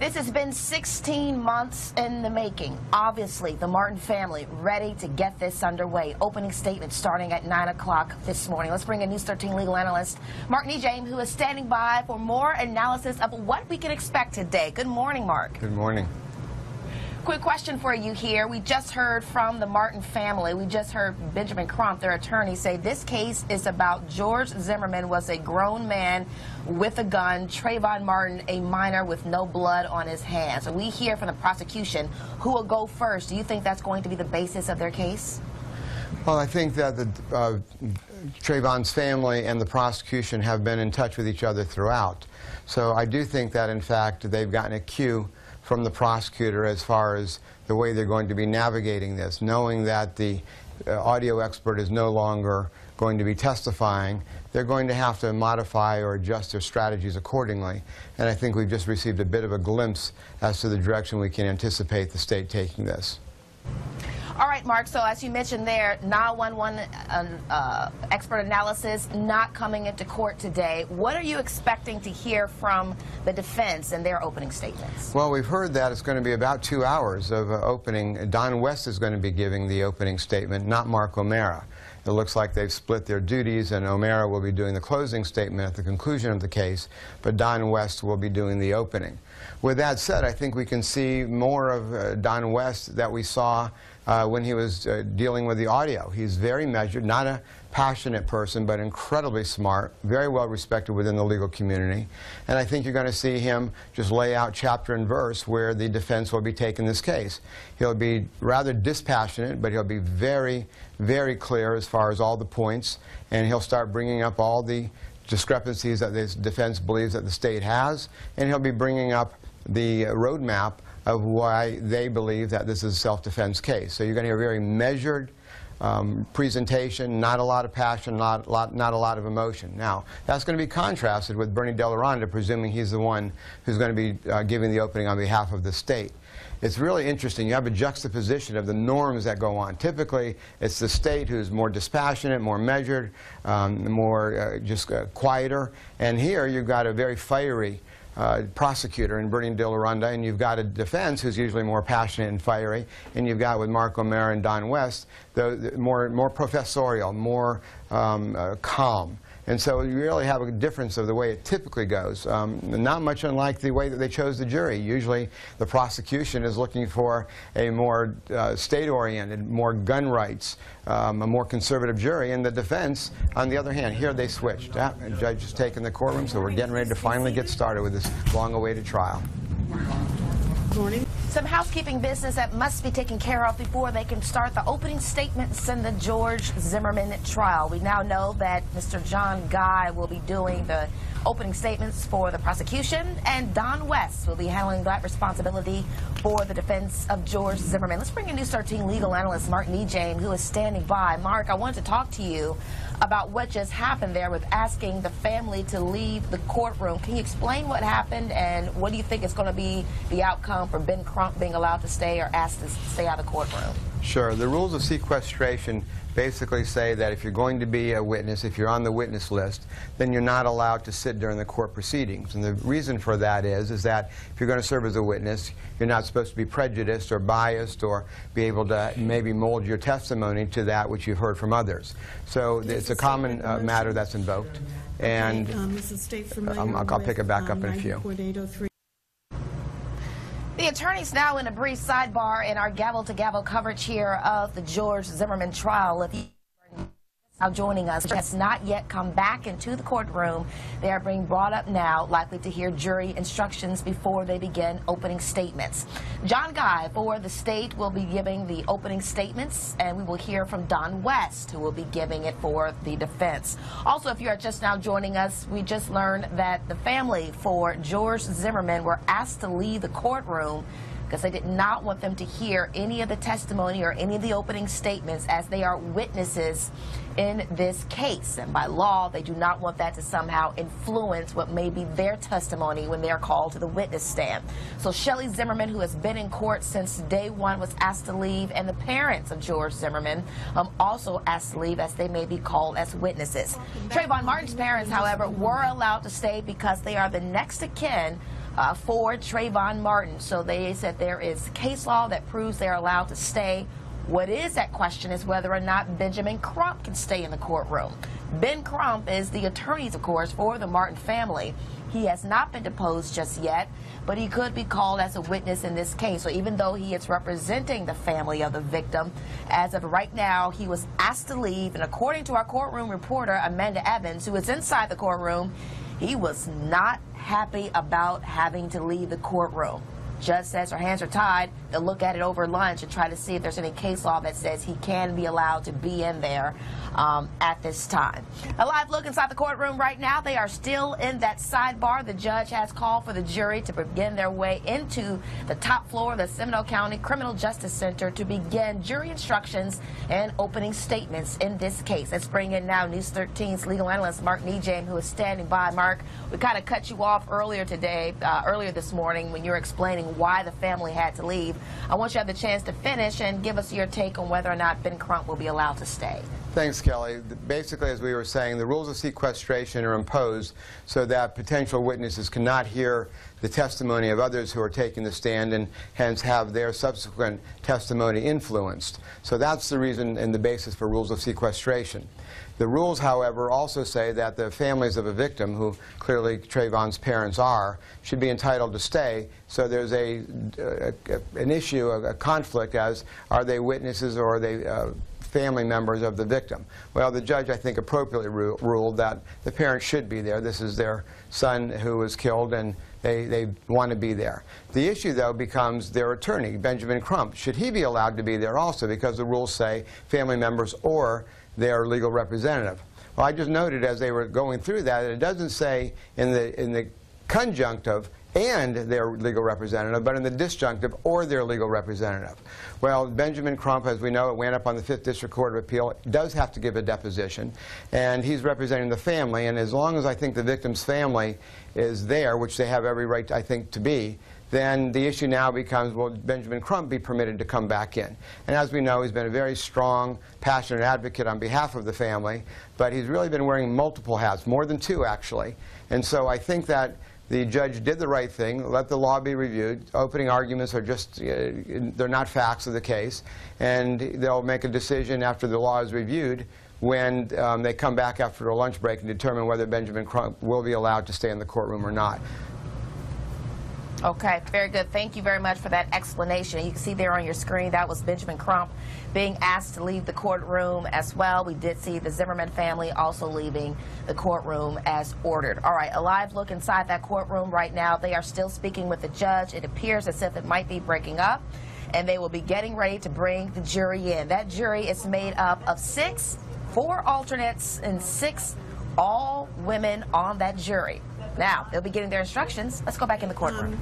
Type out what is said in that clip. This has been 16 months in the making. Obviously, the Martin family ready to get this underway. Opening statement starting at 9 o'clock this morning. Let's bring in News 13 legal analyst Mark NeJame, who is standing by for more analysis of what we can expect today. Good morning, Mark. Good morning. Quick question for you here. We just heard from the Martin family. We just heard Benjamin Crump, their attorney, say this case is about George Zimmerman was a grown man with a gun, Trayvon Martin, a minor with no blood on his hands. So we hear from the prosecution who will go first. Do you think that's going to be the basis of their case? Well, I think that the, Trayvon's family and the prosecution have been in touch with each other throughout. So I do think that, in fact, they've gotten a cue from the prosecutor as far as the way they're going to be navigating this, knowing that the audio expert is no longer going to be testifying. They're going to have to modify or adjust their strategies accordingly. And I think we've just received a bit of a glimpse as to the direction we can anticipate the state taking this. All right, Mark, so as you mentioned there, 911 expert analysis not coming into court today. What are you expecting to hear from the defense in their opening statements? Well, we've heard that it's going to be about 2 hours of opening. Don West is going to be giving the opening statement, not Mark O'Mara. It looks like they've split their duties, and O'Mara will be doing the closing statement at the conclusion of the case, but Don West will be doing the opening. With that said, I think we can see more of Don West that we saw when he was dealing with the audio. He's very measured, not a passionate person, but incredibly smart, very well respected within the legal community. And I think you're going to see him just lay out chapter and verse where the defense will be taking this case. He'll be rather dispassionate, but he'll be very, very clear as far as all the points, and he'll start bringing up all the discrepancies that the defense believes that the state has, and he'll be bringing up the roadmap of why they believe that this is a self-defense case. So you're going to hear a very measured presentation, not a lot of passion, not a lot of emotion. Now, that's going to be contrasted with Bernie de la Rionda, presuming he's the one who's going to be giving the opening on behalf of the state. It's really interesting. You have a juxtaposition of the norms that go on. Typically, it's the state who's more dispassionate, more measured, more quieter. And here, you've got a very fiery prosecutor in Bernie de la Rionda, and you've got a defense who's usually more passionate and fiery, and you've got with Mark O'Mara and Don West, the more professorial, more calm. And so you really have a difference of the way it typically goes. Not much unlike the way that they chose the jury. Usually the prosecution is looking for a more state-oriented, more gun rights, a more conservative jury. And the defense, on the other hand, here they switched. The judge has taken the courtroom, so we're getting ready to finally get started with this long-awaited trial. Morning. Some housekeeping business that must be taken care of before they can start the opening statements in the George Zimmerman trial. We now know that Mr. John Guy will be doing the opening statements for the prosecution, and Don West will be handling that responsibility for the defense of George Zimmerman. Let's bring in News 13 legal analyst Mark NeJame, who is standing by. Mark, I wanted to talk to you about what just happened there with asking the family to leave the courtroom. Can you explain what happened, and what do you think is going to be the outcome for Ben Crump being allowed to stay or asked to stay out of the courtroom? Sure. The rules of sequestration basically say that if you're going to be a witness, if you're on the witness list, then you're not allowed to sit during the court proceedings. And the reason for that is that if you're going to serve as a witness, you're not supposed to be prejudiced or biased or be able to maybe mold your testimony to that which you've heard from others. So it's a common matter that's invoked. And I'll pick it back up in a few. The attorney's now in a brief sidebar in our gavel-to-gavel coverage here of the George Zimmerman trial. If you are now joining us, has not yet come back into the courtroom. They are being brought up now, likely to hear jury instructions before they begin opening statements. John Guy for the state will be giving the opening statements, and we will hear from Don West, who will be giving it for the defense. Also, if you are just now joining us, we just learned that the family for George Zimmerman were asked to leave the courtroom because they did not want them to hear any of the testimony or any of the opening statements, as they are witnesses in this case. And by law, they do not want that to somehow influence what may be their testimony when they are called to the witness stand. So Shelley Zimmerman, who has been in court since day one, was asked to leave, and the parents of George Zimmerman also asked to leave, as they may be called as witnesses. Trayvon Martin's parents, however, were allowed to stay because they are the next of kin for Trayvon Martin. So they said there is case law that proves they're allowed to stay. What is at question is whether or not Benjamin Crump can stay in the courtroom. Ben Crump is the attorney, of course, for the Martin family. He has not been deposed just yet, but he could be called as a witness in this case. So even though he is representing the family of the victim, as of right now, he was asked to leave. And according to our courtroom reporter, Amanda Evans, who was inside the courtroom, he was not happy about having to leave the courtroom. Judge says her hands are tied. They'll look at it over lunch and try to see if there's any case law that says he can be allowed to be in there at this time. A live look inside the courtroom right now. They are still in that sidebar. The judge has called for the jury to begin their way into the top floor of the Seminole County Criminal Justice Center to begin jury instructions and opening statements in this case. Let's bring in now News 13's legal analyst Mark NeJame, who is standing by. Mark, we kind of cut you off earlier today, earlier this morning, when you were explaining why the family had to leave. I want you to have the chance to finish and give us your take on whether or not Ben Crump will be allowed to stay. Thanks, Kelly. Basically, as we were saying, the rules of sequestration are imposed so that potential witnesses cannot hear the testimony of others who are taking the stand and hence have their subsequent testimony influenced. So that's the reason and the basis for rules of sequestration. The rules, however, also say that the families of a victim, who clearly Trayvon's parents are, should be entitled to stay. So there's an issue, a conflict, as are they witnesses or are they family members of the victim. Well, the judge, I think, appropriately ruled that the parents should be there. This is their son who was killed, and they want to be there. The issue, though, becomes their attorney, Benjamin Crump. Should he be allowed to be there also? Because the rules say family members or their legal representative. Well, I just noted as they were going through that, it doesn't say in the conjunctive and their legal representative, but in the disjunctive, or their legal representative. Well, Benjamin Crump, as we know, it went up on the Fifth District Court of Appeal, does have to give a deposition, and he's representing the family, and as long as I think the victim's family is there, which they have every right, I think, to be, then the issue now becomes, will Benjamin Crump be permitted to come back in? And as we know, he's been a very strong, passionate advocate on behalf of the family, but he's really been wearing multiple hats, more than two, actually. And so I think that the judge did the right thing, let the law be reviewed. Opening arguments are just, they're not facts of the case. And they'll make a decision after the law is reviewed when they come back after a lunch break and determine whether Benjamin Crump will be allowed to stay in the courtroom or not. Okay, very good. Thank you very much for that explanation. You can see there on your screen, that was Benjamin Crump being asked to leave the courtroom as well. We did see the Zimmerman family also leaving the courtroom as ordered. All right, a live look inside that courtroom right now. They are still speaking with the judge. It appears as if it might be breaking up, and they will be getting ready to bring the jury in. That jury is made up of four alternates and six all women on that jury. Now, they'll be getting their instructions. Let's go back in the courtroom.